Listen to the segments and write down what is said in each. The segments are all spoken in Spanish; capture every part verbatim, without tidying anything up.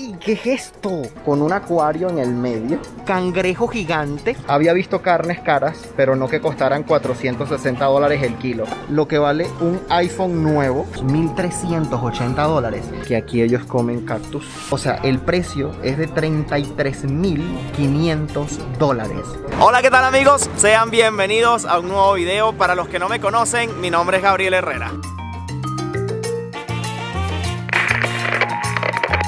¡Ay! ¿Qué es esto? Con un acuario en el medio. Cangrejo gigante. Había visto carnes caras, pero no que costaran cuatrocientos sesenta dólares el kilo. Lo que vale un iPhone nuevo, mil trescientos ochenta dólares. Que aquí ellos comen cactus. O sea, el precio es de treinta y tres mil quinientos dólares. Hola, ¿qué tal, amigos? Sean bienvenidos a un nuevo video. Para los que no me conocen, mi nombre es Gabriel Herrera.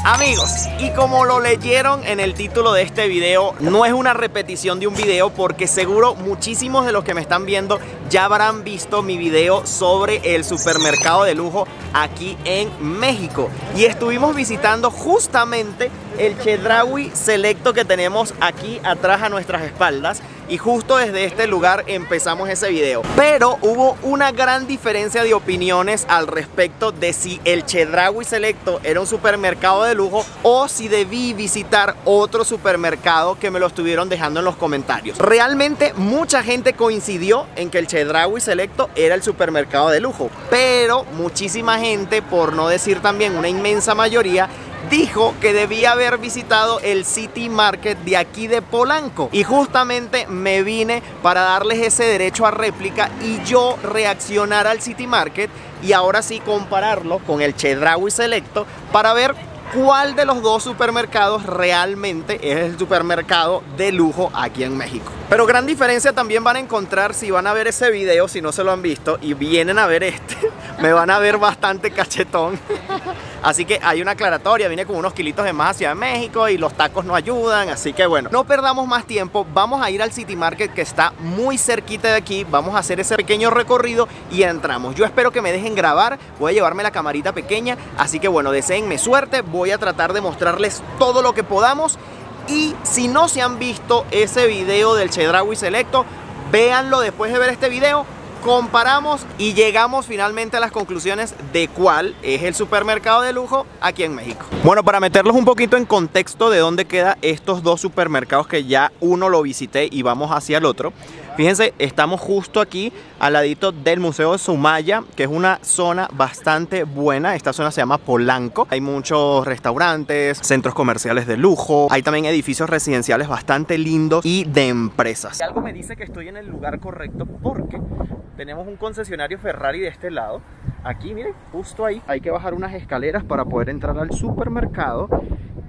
Amigos, y como lo leyeron en el título de este video, no es una repetición de un video porque seguro muchísimos de los que me están viendo ya habrán visto mi video sobre el supermercado de lujo aquí en México. Y estuvimos visitando justamente el Chedraui Selecto que tenemos aquí atrás a nuestras espaldas. Y justo desde este lugar empezamos ese video. Pero hubo una gran diferencia de opiniones al respecto de si el Chedraui Selecto era un supermercado de lujo o si debí visitar otro supermercado, que me lo estuvieron dejando en los comentarios. Realmente mucha gente coincidió en que el Chedraui Selecto era el supermercado de lujo, pero muchísima gente, por no decir también una inmensa mayoría, dijo que debía haber visitado el City Market de aquí de Polanco. Y justamente me vine para darles ese derecho a réplica y yo reaccionar al City Market y ahora sí compararlo con el Chedraui Selecto para ver cuál de los dos supermercados realmente es el supermercado de lujo aquí en México. Pero gran diferencia también van a encontrar si van a ver ese video, si no se lo han visto y vienen a ver este, me van a ver bastante cachetón. Así que hay una aclaratoria, vine con unos kilitos de más hacia México y los tacos no ayudan, así que bueno, no perdamos más tiempo, vamos a ir al City Market que está muy cerquita de aquí, vamos a hacer ese pequeño recorrido y entramos. Yo espero que me dejen grabar, voy a llevarme la camarita pequeña, así que bueno, deseenme suerte, voy a tratar de mostrarles todo lo que podamos y si no se han visto ese video del Chedraui Selecto, véanlo después de ver este video. Comparamos y llegamos finalmente a las conclusiones de cuál es el supermercado de lujo aquí en México. Bueno, para meterlos un poquito en contexto de dónde quedan estos dos supermercados que ya uno lo visité y vamos hacia el otro. Fíjense, estamos justo aquí al ladito del Museo de Sumaya, que es una zona bastante buena. Esta zona se llama Polanco. Hay muchos restaurantes, centros comerciales de lujo. Hay también edificios residenciales bastante lindos y de empresas. Algo me dice que estoy en el lugar correcto porque tenemos un concesionario Ferrari de este lado. Aquí, miren, justo ahí. Hay que bajar unas escaleras para poder entrar al supermercado.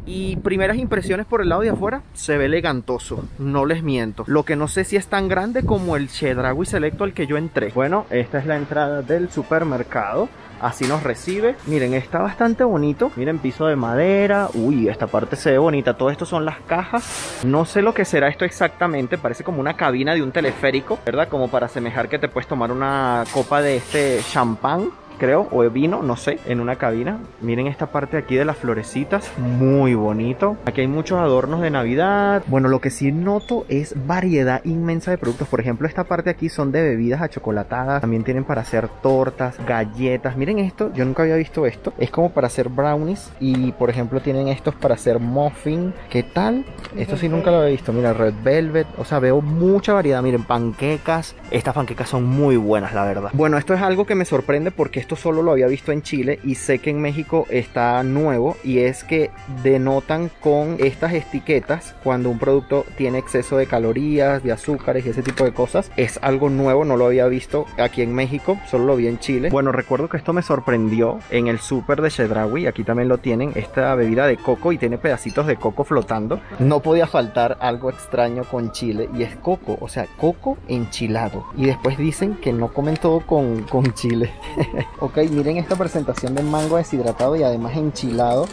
Y primeras impresiones por el lado de afuera, se ve elegantoso, no les miento. Lo que no sé si es tan grande como el Chedraui Selecto al que yo entré. Bueno, esta es la entrada del supermercado, así nos recibe. Miren, está bastante bonito, miren, piso de madera. Uy, esta parte se ve bonita, todo esto son las cajas. No sé lo que será esto exactamente, parece como una cabina de un teleférico, ¿verdad? Como para asemejar que te puedes tomar una copa de este champán, creo, o vino, no sé, en una cabina. Miren esta parte aquí de las florecitas, muy bonito. Aquí hay muchos adornos de Navidad. Bueno, lo que sí noto es variedad inmensa de productos. Por ejemplo, esta parte aquí son de bebidas achocolatadas. También tienen para hacer tortas, galletas. Miren esto, yo nunca había visto esto. Es como para hacer brownies y, por ejemplo, tienen estos para hacer muffin. ¿Qué tal? Esto sí nunca lo había visto. Mira, Red Velvet. O sea, veo mucha variedad. Miren, panquecas. Estas panquecas son muy buenas, la verdad. Bueno, esto es algo que me sorprende porque esto solo lo había visto en Chile y sé que en México está nuevo, y es que denotan con estas etiquetas cuando un producto tiene exceso de calorías, de azúcares y ese tipo de cosas. Es algo nuevo, no lo había visto aquí en México, solo lo vi en Chile. Bueno, recuerdo que esto me sorprendió en el súper de Chedraui, aquí también lo tienen, esta bebida de coco y tiene pedacitos de coco flotando. No podía faltar algo extraño con Chile y es coco, o sea, coco enchilado. Y después dicen que no comen todo con, con chile. Ok, miren esta presentación de mango deshidratado y además enchilado.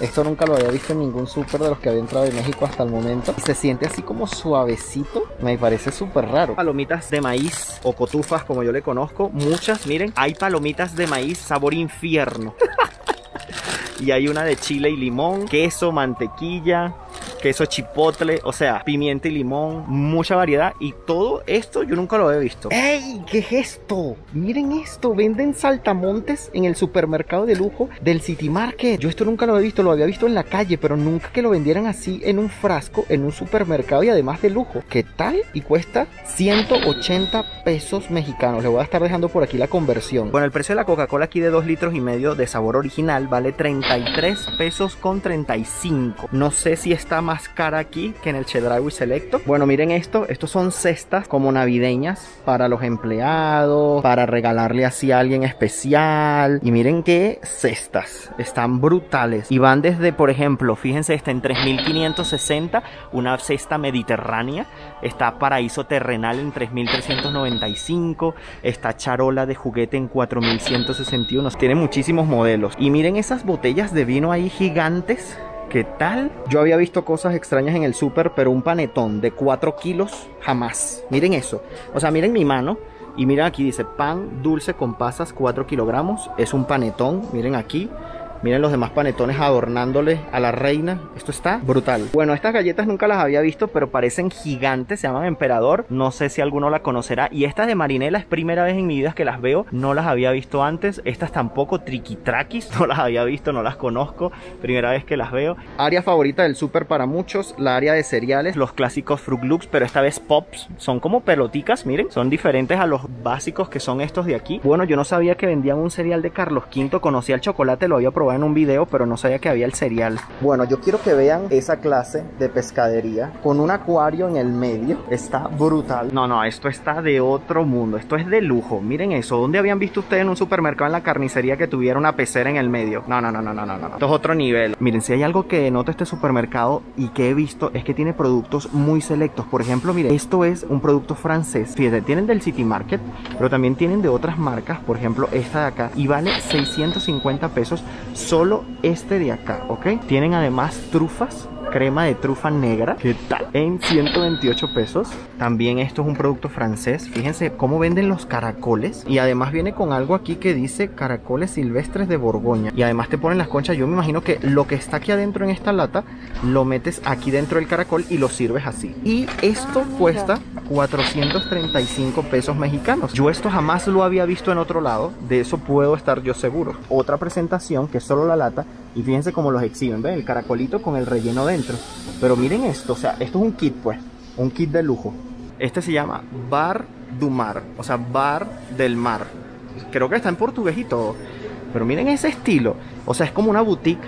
Esto nunca lo había visto en ningún súper de los que había entrado en México hasta el momento. Se siente así como suavecito, me parece súper raro. Palomitas de maíz o cotufas, como yo le conozco, muchas, miren. Hay palomitas de maíz sabor infierno. Y hay una de chile y limón, queso, mantequilla, queso chipotle, o sea, pimienta y limón, mucha variedad. Y todo esto yo nunca lo he visto. ¡Ey! ¿Qué es esto? Miren esto, venden saltamontes en el supermercado de lujo del City Market. Yo esto nunca lo he visto, lo había visto en la calle, pero nunca que lo vendieran así en un frasco, en un supermercado y además de lujo. ¿Qué tal? Y cuesta ciento ochenta pesos mexicanos. Le voy a estar dejando por aquí la conversión. Bueno, el precio de la Coca-Cola aquí de dos litros y medio de sabor original vale treinta y tres pesos con treinta y cinco. No sé si está más cara aquí que en el Chedraui Selecto. Bueno, miren esto. Estos son cestas como navideñas para los empleados, para regalarle así a alguien especial. Y miren qué cestas. Están brutales. Y van desde, por ejemplo, fíjense, está en tres mil quinientos sesenta, una cesta mediterránea. Está Paraíso Terrenal en tres mil trescientos noventa y cinco. Está Charola de Juguete en cuatro mil ciento sesenta y uno. Tiene muchísimos modelos. Y miren esas botellas de vino ahí gigantes. ¿Qué tal? Yo había visto cosas extrañas en el súper, pero un panetón de cuatro kilos, jamás. Miren eso. O sea, miren mi mano. Y miren aquí, dice pan dulce con pasas, cuatro kilogramos. Es un panetón, miren aquí. Miren los demás panetones adornándole a la reina. Esto está brutal. Bueno, estas galletas nunca las había visto, pero parecen gigantes. Se llaman Emperador. No sé si alguno la conocerá. Y estas de marinela es primera vez en mi vida que las veo. No las había visto antes. Estas tampoco. Triquitraquis. No las había visto, no las conozco. Primera vez que las veo. Área favorita del súper para muchos. La área de cereales. Los clásicos Fruit Loops, pero esta vez Pops. Son como peloticas, miren. Son diferentes a los básicos que son estos de aquí. Bueno, yo no sabía que vendían un cereal de Carlos quinto. Conocía el chocolate, lo había probado en un video, pero no sabía que había el cereal. Bueno, yo quiero que vean esa clase de pescadería con un acuario en el medio. Está brutal. No, no, esto está de otro mundo. Esto es de lujo. Miren eso. ¿Dónde habían visto ustedes en un supermercado, en la carnicería, que tuviera una pecera en el medio? No, no, no, no, no, no, no. Esto es otro nivel. Miren, si hay algo que noto este supermercado y que he visto es que tiene productos muy selectos. Por ejemplo, miren, esto es un producto francés. Fíjense, tienen del City Market, pero también tienen de otras marcas. Por ejemplo, esta de acá. Y vale seiscientos cincuenta pesos. Solo este de acá, ¿ok? Tienen además trufas, crema de trufa negra, ¿qué tal? En ciento veintiocho pesos. También esto es un producto francés. Fíjense cómo venden los caracoles. Y además viene con algo aquí que dice caracoles silvestres de Borgoña. Y además te ponen las conchas. Yo me imagino que lo que está aquí adentro en esta lata lo metes aquí dentro del caracol y lo sirves así. Y esto cuesta cuatrocientos treinta y cinco pesos mexicanos. Yo esto jamás lo había visto en otro lado. De eso puedo estar yo seguro. Otra presentación que es solo la lata. Y fíjense cómo los exhiben, ¿ven? El caracolito con el relleno dentro. Pero miren esto, o sea, esto es un kit, pues. Un kit de lujo. Este se llama Bar du Mar, o sea, Bar del Mar. Creo que está en portugués y todo. Pero miren ese estilo. O sea, es como una boutique.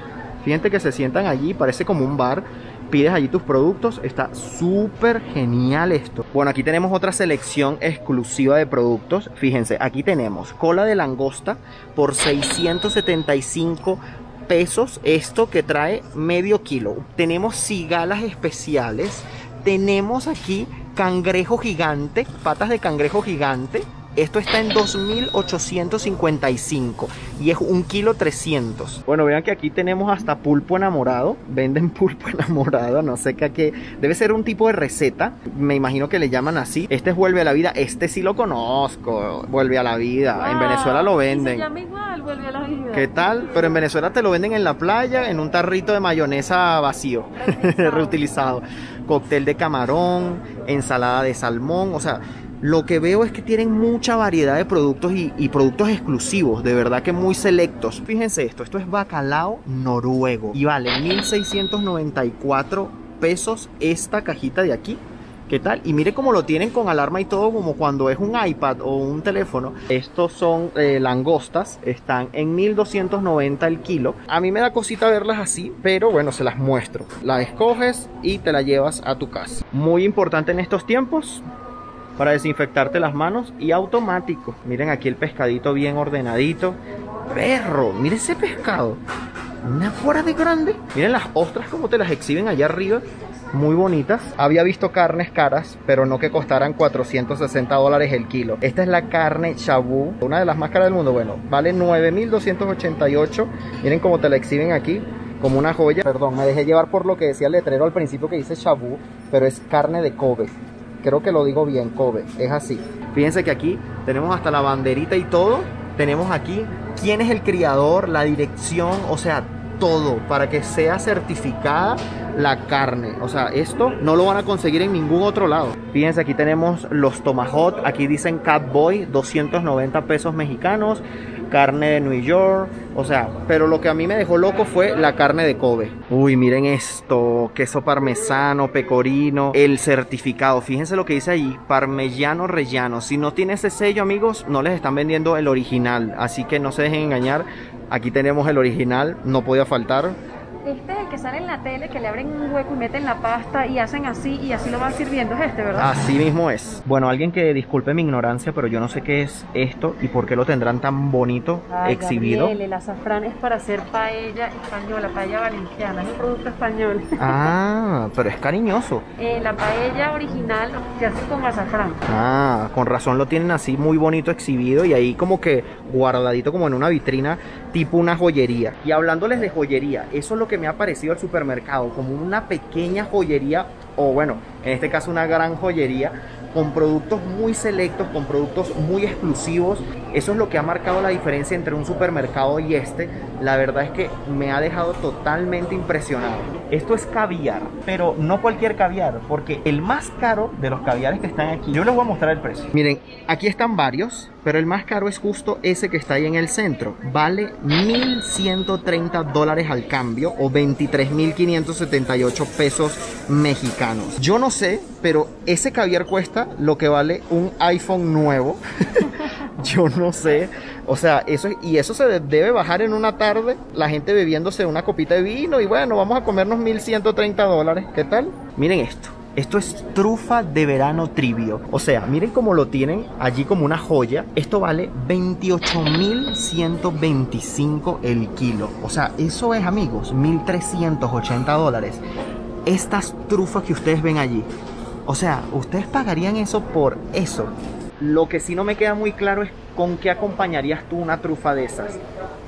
Fíjense que se sientan allí, parece como un bar. Pides allí tus productos, está súper genial esto. Bueno, aquí tenemos otra selección exclusiva de productos. Fíjense, aquí tenemos cola de langosta por seiscientos setenta y cinco pesos, esto que trae medio kilo. Tenemos cigalas especiales. Tenemos aquí cangrejo gigante, patas de cangrejo gigante. Esto está en dos mil ochocientos cincuenta y cinco y es un kilo trescientos. Bueno, vean que aquí tenemos hasta pulpo enamorado. Venden pulpo enamorado, no sé qué, qué. Debe ser un tipo de receta. Me imagino que le llaman así. Este es Vuelve a la Vida. Este sí lo conozco. Vuelve a la Vida. Wow. En Venezuela lo venden. Se llama igual, Vuelve a la Vida. ¿Qué tal? Pero en Venezuela te lo venden en la playa, en un tarrito de mayonesa vacío, reutilizado. reutilizado. Cóctel de camarón, ensalada de salmón, o sea. Lo que veo es que tienen mucha variedad de productos y, y productos exclusivos, de verdad que muy selectos. Fíjense esto, esto es bacalao noruego y vale mil seiscientos noventa y cuatro pesos esta cajita de aquí. ¿Qué tal? Y mire cómo lo tienen con alarma y todo, como cuando es un iPad o un teléfono. Estos son eh, langostas, están en mil doscientos noventa el kilo. A mí me da cosita verlas así, pero bueno, se las muestro. La escoges y te la llevas a tu casa. Muy importante en estos tiempos, para desinfectarte las manos, y automático. Miren aquí el pescadito bien ordenadito. Perro, miren ese pescado. Una fuera de grande. Miren las ostras como te las exhiben allá arriba. Muy bonitas. Había visto carnes caras, pero no que costaran cuatrocientos sesenta dólares el kilo. Esta es la carne shabu, una de las más caras del mundo. Bueno, vale nueve mil doscientos ochenta y ocho. Miren cómo te la exhiben aquí, como una joya. Perdón, me dejé llevar por lo que decía el letrero al principio, que dice shabu, pero es carne de Kobe. Creo que lo digo bien, Kobe, es así. Fíjense que aquí tenemos hasta la banderita y todo. Tenemos aquí quién es el criador, la dirección, o sea, todo para que sea certificada la carne. O sea, esto no lo van a conseguir en ningún otro lado. Fíjense, aquí tenemos los tomahawk. Aquí dicen Catboy, doscientos noventa pesos mexicanos. Carne de New York, o sea, pero lo que a mí me dejó loco fue la carne de Kobe. Uy, miren esto, queso parmesano, pecorino, el certificado. Fíjense lo que dice ahí, Parmellano Reggiano. Si no tiene ese sello, amigos, no les están vendiendo el original, así que no se dejen engañar. Aquí tenemos el original, no podía faltar. Este es el que sale en la tele, que le abren un hueco y meten la pasta y hacen así y así lo van sirviendo, es este, ¿verdad? Así mismo es. Bueno, alguien que disculpe mi ignorancia, pero yo no sé qué es esto y por qué lo tendrán tan bonito. Ay, exhibido. Gabriel, el azafrán es para hacer paella española, paella valenciana, es un producto español. Ah, pero es cariñoso. Eh, la paella original se hace con azafrán. Ah, con razón lo tienen así muy bonito exhibido y ahí como que guardadito como en una vitrina, tipo una joyería. Y hablándoles de joyería, eso es lo que me ha parecido al supermercado, como una pequeña joyería, o bueno, en este caso una gran joyería, con productos muy selectos, con productos muy exclusivos. Eso es lo que ha marcado la diferencia entre un supermercado y este. La verdad es que me ha dejado totalmente impresionado. Esto es caviar, pero no cualquier caviar, porque el más caro de los caviares que están aquí, yo les voy a mostrar el precio. Miren, aquí están varios, pero el más caro es justo ese que está ahí en el centro. Vale mil ciento treinta dólares al cambio, o veintitrés mil quinientos setenta y ocho pesos mexicanos. Yo no sé, pero ese caviar cuesta lo que vale un iPhone nuevo. Yo no sé, o sea, eso y eso se debe bajar en una tarde, la gente bebiéndose una copita de vino y bueno, vamos a comernos mil ciento treinta dólares, ¿qué tal? Miren esto, esto es trufa de verano trivio, o sea, miren cómo lo tienen allí como una joya. Esto vale veintiocho mil ciento veinticinco el kilo, o sea, eso es, amigos, mil trescientos ochenta dólares. Estas trufas que ustedes ven allí, o sea, ustedes pagarían eso por eso. Lo que sí no me queda muy claro es con qué acompañarías tú una trufa de esas.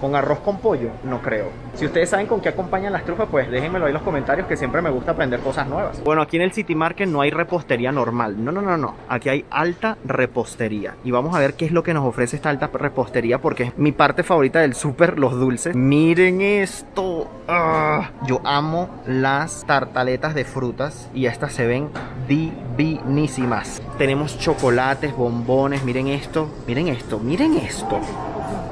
¿Con arroz con pollo? No creo. Si ustedes saben con qué acompañan las trufas, pues déjenmelo ahí en los comentarios, que siempre me gusta aprender cosas nuevas. Bueno, aquí en el City Market no hay repostería normal. No, no, no, no. Aquí hay alta repostería. Y vamos a ver qué es lo que nos ofrece esta alta repostería, porque es mi parte favorita del súper, los dulces. Miren esto. ¡Ah! Yo amo las tartaletas de frutas y estas se ven divinísimas. Tenemos chocolates, bombones, miren esto, miren esto, miren esto.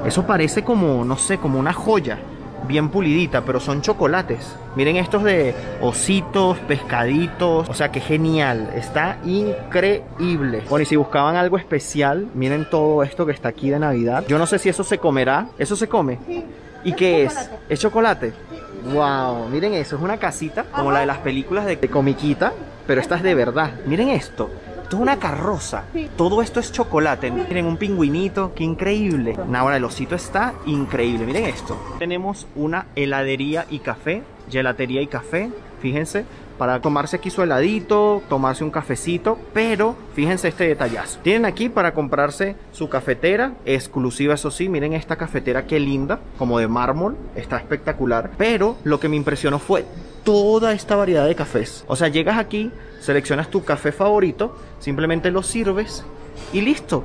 Eso parece como, no sé, como una joya bien pulidita, pero son chocolates. Miren estos de ositos, pescaditos, o sea, que genial, está increíble. Bueno, y si buscaban algo especial, miren todo esto que está aquí de Navidad. Yo no sé si eso se comerá, ¿eso se come? Sí. ¿Y qué es? ¿Es chocolate? Wow, miren eso, es una casita como la de las películas de comiquita, pero esta es de verdad. Miren esto, esto es una carroza, todo esto es chocolate. Miren, un pingüinito, qué increíble. Ahora el osito está increíble, miren esto. Tenemos una heladería y café, gelatería y café, fíjense, para tomarse aquí su heladito, tomarse un cafecito, pero fíjense este detallazo. Tienen aquí para comprarse su cafetera, exclusiva eso sí, miren esta cafetera qué linda, como de mármol, está espectacular. Pero lo que me impresionó fue toda esta variedad de cafés. O sea, llegas aquí, seleccionas tu café favorito, simplemente lo sirves y listo.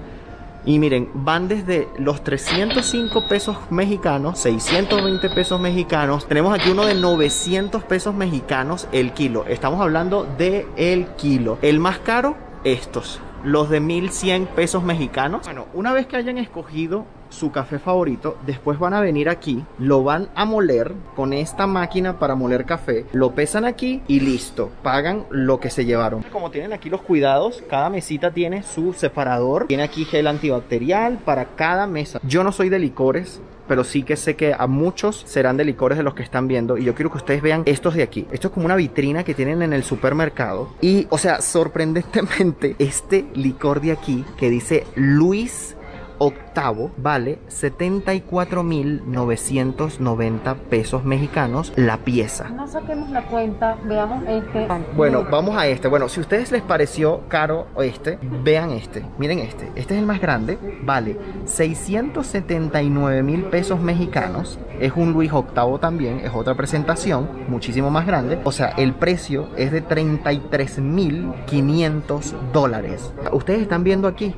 Y miren, van desde los trescientos cinco pesos mexicanos, seiscientos veinte pesos mexicanos. Tenemos aquí uno de novecientos pesos mexicanos el kilo. Estamos hablando de el kilo. El más caro, estos, los de mil cien pesos mexicanos. Bueno, una vez que hayan escogido su café favorito, después van a venir aquí, lo van a moler con esta máquina para moler café, lo pesan aquí y listo, pagan lo que se llevaron. Como tienen aquí los cuidados, cada mesita tiene su separador, tiene aquí gel antibacterial para cada mesa. Yo no soy de licores, pero sí que sé que a muchos serán de licores de los que están viendo, y yo quiero que ustedes vean estos de aquí. Esto es como una vitrina que tienen en el supermercado, y o sea, sorprendentemente, este licor de aquí que dice Luis Octavo vale setenta y cuatro mil novecientos noventa pesos mexicanos la pieza. No saquemos la cuenta, veamos este. Bueno, vamos a este. Bueno, si a ustedes les pareció caro este, vean este. Miren este. Este es el más grande. Vale seiscientos setenta y nueve mil pesos mexicanos. Es un Luis Octavo también. Es otra presentación, muchísimo más grande. O sea, el precio es de treinta y tres mil quinientos dólares. Ustedes están viendo aquí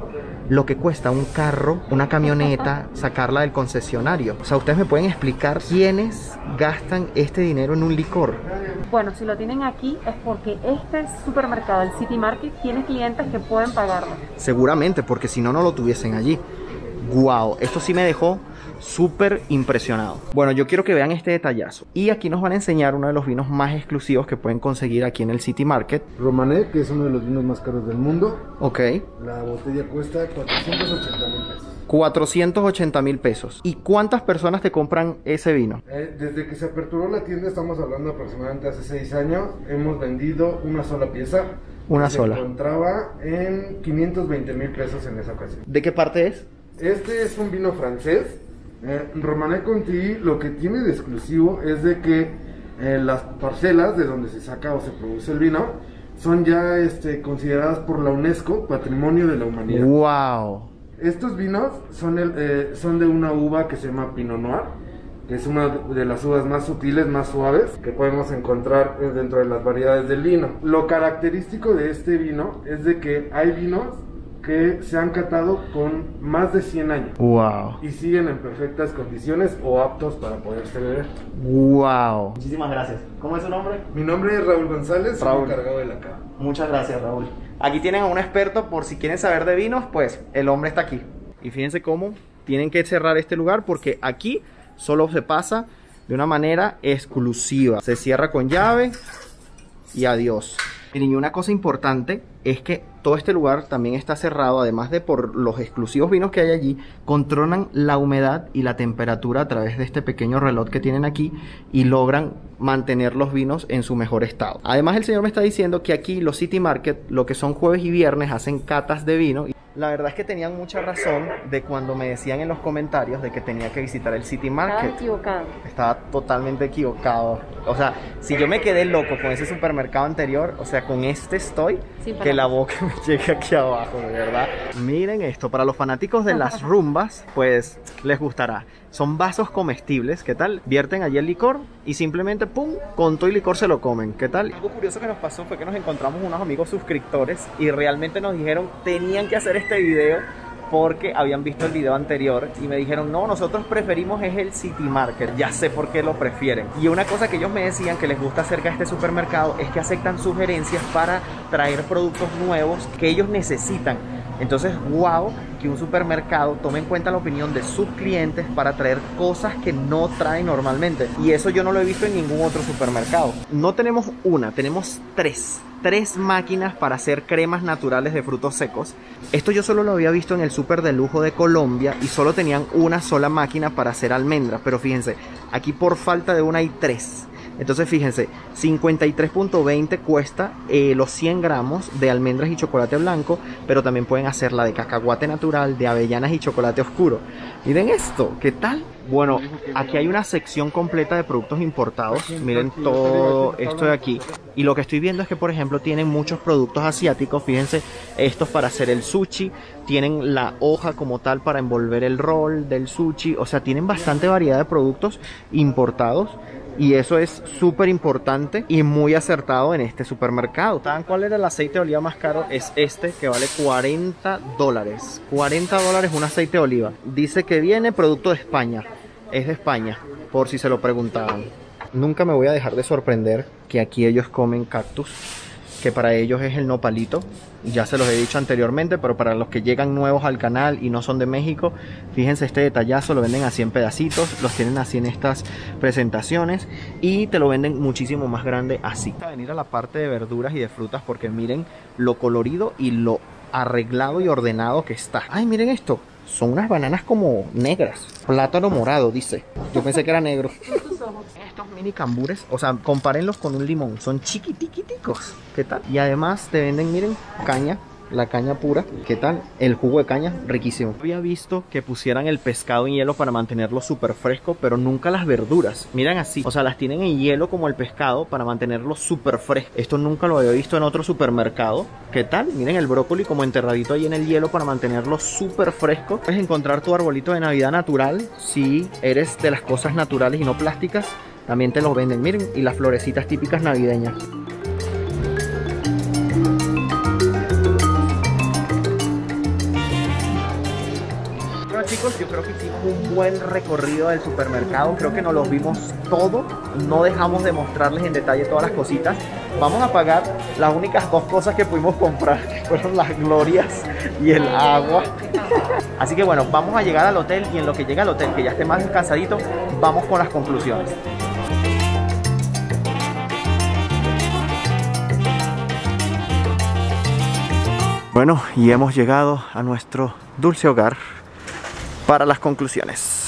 lo que cuesta un carro, una camioneta, sacarla del concesionario. O sea, ¿ustedes me pueden explicar quiénes gastan este dinero en un licor? Bueno, si lo tienen aquí es porque este supermercado, el City Market, tiene clientes que pueden pagarlo. Seguramente, porque si no, no lo tuviesen allí. Wow, esto sí me dejó súper impresionado. Bueno, yo quiero que vean este detallazo. Y aquí nos van a enseñar uno de los vinos más exclusivos que pueden conseguir aquí en el City Market. Romané, que es uno de los vinos más caros del mundo. Ok. La botella cuesta cuatrocientos ochenta mil pesos. cuatrocientos ochenta mil pesos. ¿Y cuántas personas te compran ese vino? Eh, desde que se aperturó la tienda, estamos hablando aproximadamente hace seis años, hemos vendido una sola pieza. Una sola. Se encontraba en quinientos veinte mil pesos en esa ocasión. ¿De qué parte es? Este es un vino francés. Eh, Romané Conti lo que tiene de exclusivo es de que eh, las parcelas de donde se saca o se produce el vino son ya este, consideradas por la UNESCO Patrimonio de la Humanidad. ¡Wow! Estos vinos son, el, eh, son de una uva que se llama Pinot Noir, que es una de las uvas más sutiles, más suaves, que podemos encontrar dentro de las variedades del vino. Lo característico de este vino es de que hay vinos que se han catado con más de cien años. Wow. Y siguen en perfectas condiciones o aptos para poderse beber. Wow. Muchísimas gracias. ¿Cómo es su nombre? Mi nombre es Raúl González, Raúl. Soy encargado de la cava. Muchas gracias, Raúl. Aquí tienen a un experto por si quieren saber de vinos, pues el hombre está aquí. Y fíjense cómo tienen que cerrar este lugar porque aquí solo se pasa de una manera exclusiva. Se cierra con llave y adiós. Y una cosa importante es que todo este lugar también está cerrado, además de por los exclusivos vinos que hay allí, controlan la humedad y la temperatura a través de este pequeño reloj que tienen aquí y logran mantener los vinos en su mejor estado. Además, el señor me está diciendo que aquí los City Market, lo que son jueves y viernes, hacen catas de vino. La verdad es que tenían mucha razón de cuando me decían en los comentarios de que tenía que visitar el City Market. Estaba equivocado. Estaba totalmente equivocado. O sea, si yo me quedé loco con ese supermercado anterior, o sea, con este estoy, sí, que la boca me llegue aquí abajo, de verdad. Miren esto, para los fanáticos de las rumbas, pues les gustará. Son vasos comestibles, ¿qué tal? Vierten allí el licor y simplemente, pum, con todo y licor se lo comen, ¿qué tal? Algo curioso que nos pasó fue que nos encontramos unos amigos suscriptores y realmente nos dijeron, tenían que hacer este video porque habían visto el video anterior y me dijeron, no, nosotros preferimos es el City Market, ya sé por qué lo prefieren. Y una cosa que ellos me decían que les gusta acerca de este supermercado es que aceptan sugerencias para traer productos nuevos que ellos necesitan. Entonces, wow, que un supermercado tome en cuenta la opinión de sus clientes para traer cosas que no traen normalmente. Y eso yo no lo he visto en ningún otro supermercado. No tenemos una, tenemos tres. Tres máquinas para hacer cremas naturales de frutos secos. Esto yo solo lo había visto en el súper de lujo de Colombia y solo tenían una sola máquina para hacer almendras. Pero fíjense, aquí por falta de una hay tres. Entonces fíjense, cincuenta y tres veinte cuesta eh, los cien gramos de almendras y chocolate blanco, pero también pueden hacerla de cacahuate natural, de avellanas y chocolate oscuro. Miren esto, ¿qué tal? Bueno, aquí hay una sección completa de productos importados, miren todo esto de aquí. Y lo que estoy viendo es que, por ejemplo, tienen muchos productos asiáticos, fíjense, estos para hacer el sushi, tienen la hoja como tal para envolver el rol del sushi, o sea, tienen bastante variedad de productos importados. Y eso es súper importante y muy acertado en este supermercado. ¿Saben cuál era el aceite de oliva más caro? Es este, que vale cuarenta dólares. cuarenta dólares un aceite de oliva. Dice que viene producto de España. Es de España, por si se lo preguntaban. Nunca me voy a dejar de sorprender que aquí ellos comen cactus, que para ellos es el nopalito. Ya se los he dicho anteriormente, pero para los que llegan nuevos al canal y no son de México, fíjense este detallazo, lo venden así en pedacitos, los tienen así en estas presentaciones y te lo venden muchísimo más grande así. A venir a la parte de verduras y de frutas porque miren lo colorido y lo arreglado y ordenado que está. Ay, miren esto, son unas bananas como negras, plátano morado dice, yo pensé que era negro. Estos mini cambures, o sea, compárenlos con un limón, son chiquitiquiticos, ¿qué tal? Y además te venden, miren, caña, la caña pura, ¿qué tal? El jugo de caña, riquísimo. Había visto que pusieran el pescado en hielo para mantenerlo súper fresco, pero nunca las verduras, miren así, o sea, las tienen en hielo como el pescado para mantenerlo súper fresco. Esto nunca lo había visto en otro supermercado, ¿qué tal? Miren el brócoli como enterradito ahí en el hielo para mantenerlo súper fresco. Puedes encontrar tu arbolito de Navidad natural si eres de las cosas naturales y no plásticas, también te los venden, miren, y las florecitas típicas navideñas. creo que hicimos un buen recorrido del supermercado, creo que nos los vimos todo, no dejamos de mostrarles en detalle todas las cositas. Vamos a pagar las únicas dos cosas que pudimos comprar, que fueron las glorias y el agua. Así que bueno, vamos a llegar al hotel y en lo que llega al hotel, que ya esté más descansadito, vamos con las conclusiones. Bueno, y hemos llegado a nuestro dulce hogar para las conclusiones.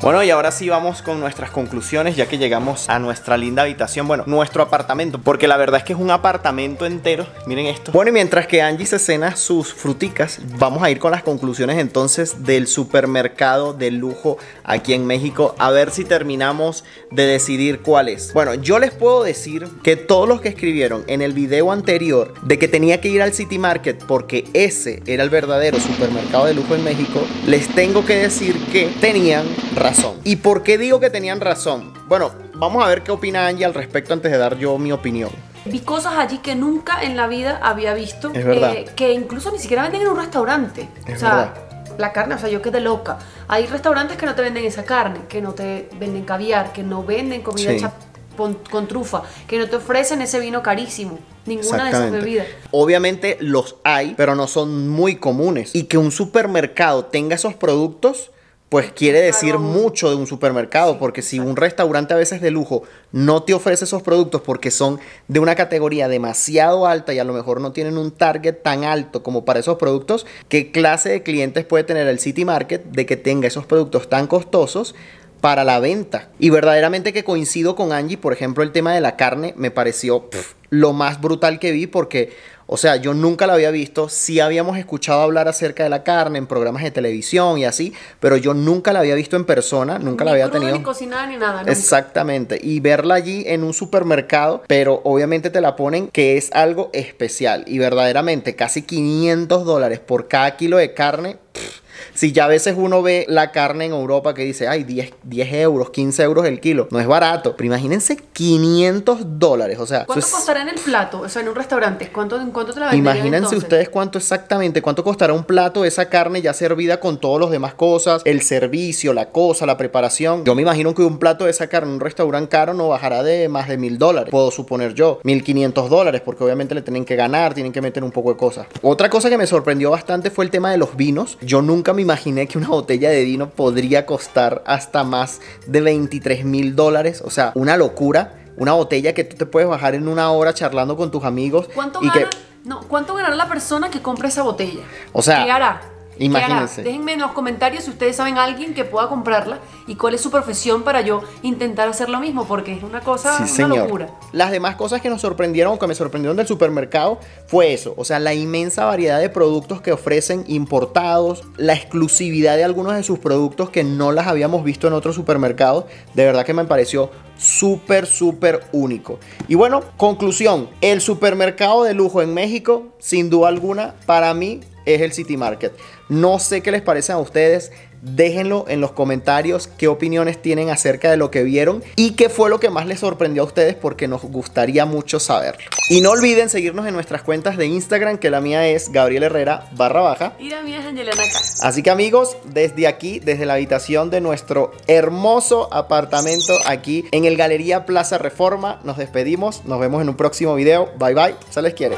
Bueno, y ahora sí vamos con nuestras conclusiones, ya que llegamos a nuestra linda habitación, bueno, nuestro apartamento, porque la verdad es que es un apartamento entero, miren esto. Bueno, y mientras que Angie se cena sus fruticas, vamos a ir con las conclusiones entonces del supermercado de lujo aquí en México, a ver si terminamos de decidir cuál es. Bueno, yo les puedo decir que todos los que escribieron en el video anterior de que tenía que ir al City Market porque ese era el verdadero supermercado de lujo en México, les tengo que decir que tenían razón. Razón. ¿Y por qué digo que tenían razón? Bueno, vamos a ver qué opina Angie al respecto antes de dar yo mi opinión. Vi cosas allí que nunca en la vida había visto. Es verdad. Eh, que incluso ni siquiera venden en un restaurante. Es o sea, verdad. La carne, o sea, yo quedé loca. Hay restaurantes que no te venden esa carne, que no te venden caviar, que no venden comida sí. hecha con trufa, que no te ofrecen ese vino carísimo, ninguna de esas bebidas. Obviamente los hay, pero no son muy comunes. Y que un supermercado tenga esos productos, pues quiere decir mucho de un supermercado, porque si un restaurante a veces de lujo no te ofrece esos productos porque son de una categoría demasiado alta y a lo mejor no tienen un target tan alto como para esos productos, ¿qué clase de clientes puede tener el City Market de que tenga esos productos tan costosos para la venta? Y verdaderamente que coincido con Angie, por ejemplo, el tema de la carne me pareció pff, lo más brutal que vi porque, o sea, yo nunca la había visto, sí habíamos escuchado hablar acerca de la carne en programas de televisión y así, pero yo nunca la había visto en persona, nunca la había tenido. Ni cocinada ni nada. Exactamente, y verla allí en un supermercado, pero obviamente te la ponen que es algo especial y verdaderamente casi quinientos dólares por cada kilo de carne, pff, si ya a veces uno ve la carne en Europa que dice, ay, diez euros, quince euros el kilo, no es barato, pero imagínense quinientos dólares, o sea. ¿Cuánto es... costará en el plato? O sea, en un restaurante, ¿cuánto, cuánto te la venderían? Imagínense entonces ustedes cuánto exactamente, cuánto costará un plato de esa carne ya servida con todos los demás cosas, el servicio, la cosa, la preparación. Yo me imagino que un plato de esa carne en un restaurante caro no bajará de más de mil dólares, puedo suponer yo, mil quinientos dólares, porque obviamente le tienen que ganar, tienen que meter un poco de cosas. Otra cosa que me sorprendió bastante fue el tema de los vinos. Yo nunca me imaginé que una botella de vino podría costar hasta más de veintitrés mil dólares, o sea, una locura, una botella que tú te puedes bajar en una hora charlando con tus amigos. ¿Cuánto, y gana, que... no, ¿cuánto ganará la persona que compra esa botella? O sea, ¿qué hará? Imagínense. Déjenme en los comentarios si ustedes saben a alguien que pueda comprarla y cuál es su profesión para yo intentar hacer lo mismo, porque es una cosa, sí, una señor. locura. Las demás cosas que nos sorprendieron o que me sorprendieron del supermercado fue eso, o sea, la inmensa variedad de productos que ofrecen importados, la exclusividad de algunos de sus productos que no las habíamos visto en otros supermercados, de verdad que me pareció súper, súper único. Y bueno, conclusión, el supermercado de lujo en México, sin duda alguna, para mí es el City Market. No sé qué les parece a ustedes, déjenlo en los comentarios qué opiniones tienen acerca de lo que vieron y qué fue lo que más les sorprendió a ustedes, porque nos gustaría mucho saberlo. Y no olviden seguirnos en nuestras cuentas de Instagram, que la mía es Gabriel Herrera barra baja y la mía es Angelana. Así que amigos, desde aquí, desde la habitación de nuestro hermoso apartamento aquí en el Galería Plaza Reforma, nos despedimos, nos vemos en un próximo video, bye bye, se les quiere.